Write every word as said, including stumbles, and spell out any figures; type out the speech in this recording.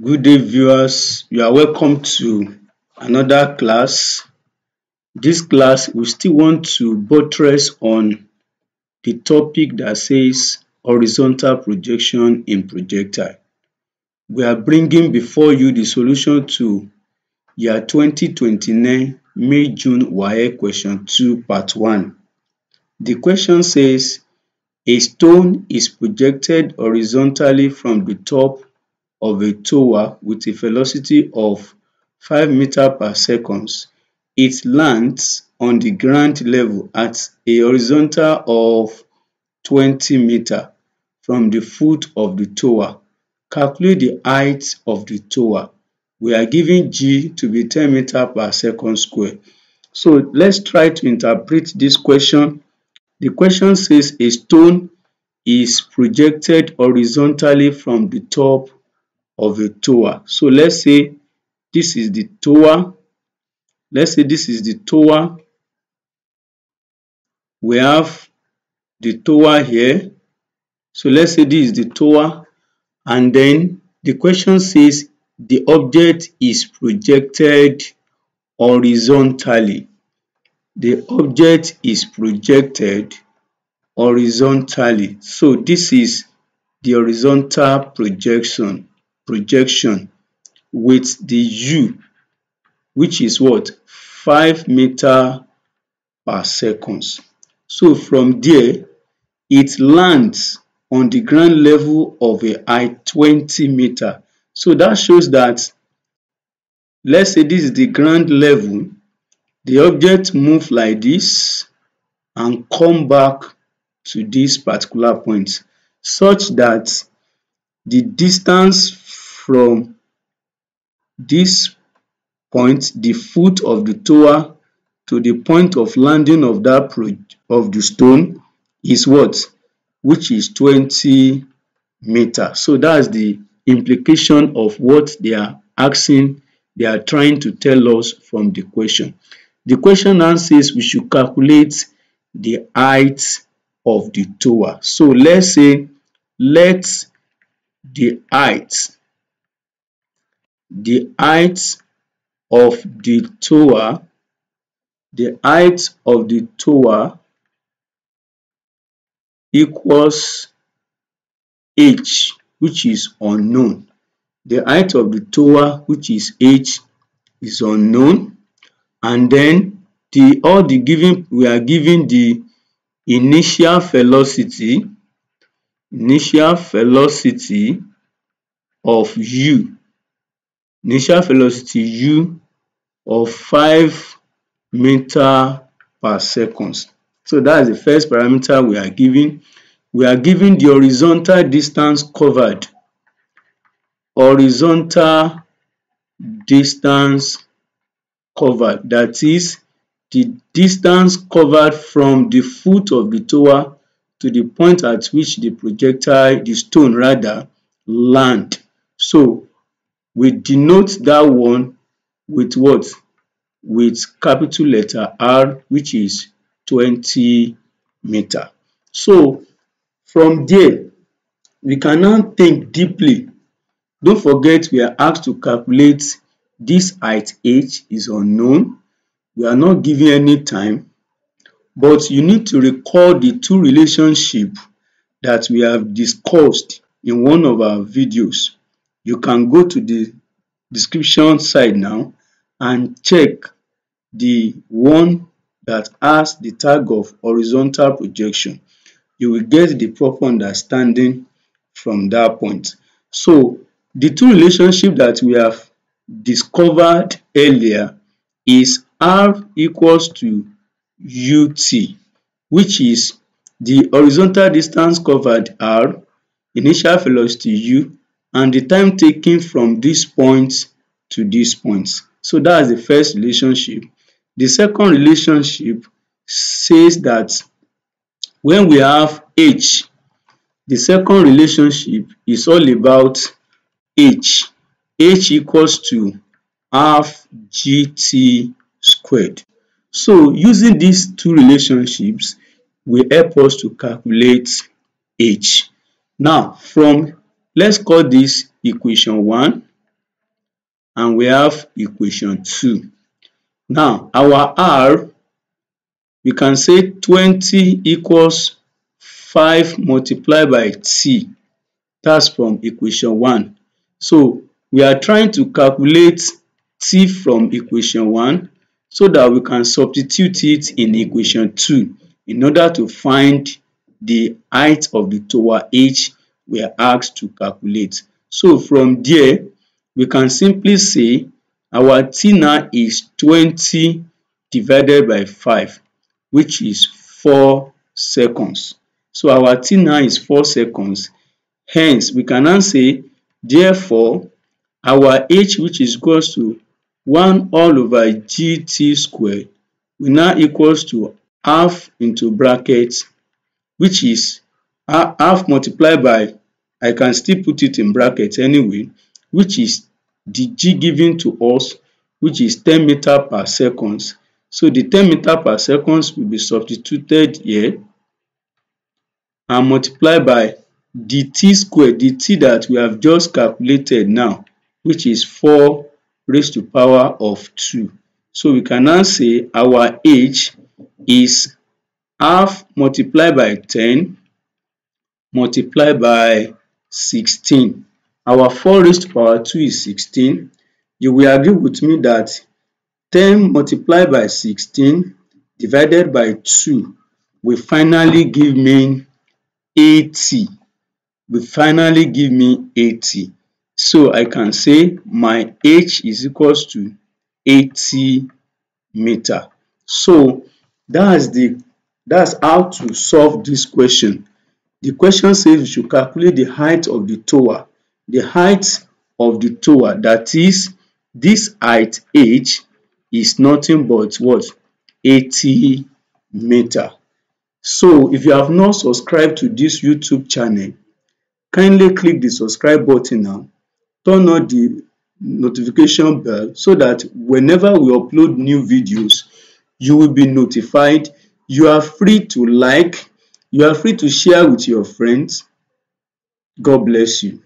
Good day, viewers. You are welcome to another class. This class we still want to buttress on the topic that says horizontal projection in projectile. We are bringing before you the solution to year twenty twenty-nine May June W A E C question two part one. The question says a stone is projected horizontally from the top of a tower with a velocity of five meters per second. It lands on the ground level at a horizontal of twenty meters from the foot of the tower. Calculate the height of the tower. We are giving G to be ten meters per second squared. So let's try to interpret this question. The question says a stone is projected horizontally from the top of a tower. So let's say this is the tower. Let's say this is the tower. We have the tower here. So let's say this is the tower. And then the question says the object is projected horizontally. The object is projected horizontally. So this is the horizontal projection. projection with the U, which is what, five meters per seconds. So from there it lands on the ground level of a height twenty meters. So that shows that, let's say this is the ground level, the object moves like this and come back to this particular point, such that the distance from this point, the foot of the tower, to the point of landing of that pro of the stone is what? Which is twenty meters. So that's the implication of what they are asking, they are trying to tell us from the question. The question now says we should calculate the height of the tower. So let's say, let's the height the height of the tower the height of the tower equals H, which is unknown. The height of the tower, which is H, is unknown, and then the all the given we are given the initial velocity initial velocity of u initial velocity u of five meters per second. So that is the first parameter we are giving. We are giving the horizontal distance covered horizontal distance covered that is the distance covered from the foot of the tower to the point at which the projectile, the stone rather, land. So we denote that one with what? With capital letter R, which is twenty meters. So from there, we can now think deeply. Don't forget, we are asked to calculate this height. H is unknown. We are not giving any time. But you need to recall the two relationships that we have discussed in one of our videos. You can go to the description side now and check the one that has the tag of horizontal projection. You will get the proper understanding from that point. So the two relationships that we have discovered earlier is R equals to U T, which is the horizontal distance covered R, initial velocity U, and the time taken from this point to this point. So that's the first relationship. The second relationship says that when we have H, the second relationship is all about H. H equals to half G T squared. So using these two relationships will help us to calculate H. Now from, let's call this equation one. and we have equation two. Now our R, we can say twenty equals five multiplied by T. That's from equation one. So we are trying to calculate T from equation one so that we can substitute it in equation two in order to find the height of the tower H we are asked to calculate. So from there, we can simply say our T now is twenty divided by five, which is four seconds. So our T now is four seconds. Hence, we can now say, therefore, our H, which is equals to one all over G T squared, will now equals to half into brackets, which is half multiplied by, I can still put it in brackets anyway, which is the G given to us, which is ten meter per seconds. So the ten meter per seconds will be substituted here and multiplied by dt squared, dt that we have just calculated now, which is four raised to power of two. So we can now say our H is half multiplied by ten multiplied by sixteen. Our four raised to power two is sixteen. You will agree with me that ten multiplied by sixteen divided by two will finally give me eighty. Will finally give me eighty. So I can say my H is equals to eighty meter. So that's the That's how to solve this question. The question says we should calculate the height of the tower. The height of the tower, that is, this height H is nothing but what? eighty meter. So if you have not subscribed to this YouTube channel, kindly click the subscribe button now. Turn on the notification bell so that whenever we upload new videos, you will be notified. You are free to like, you are free to share with your friends. God bless you.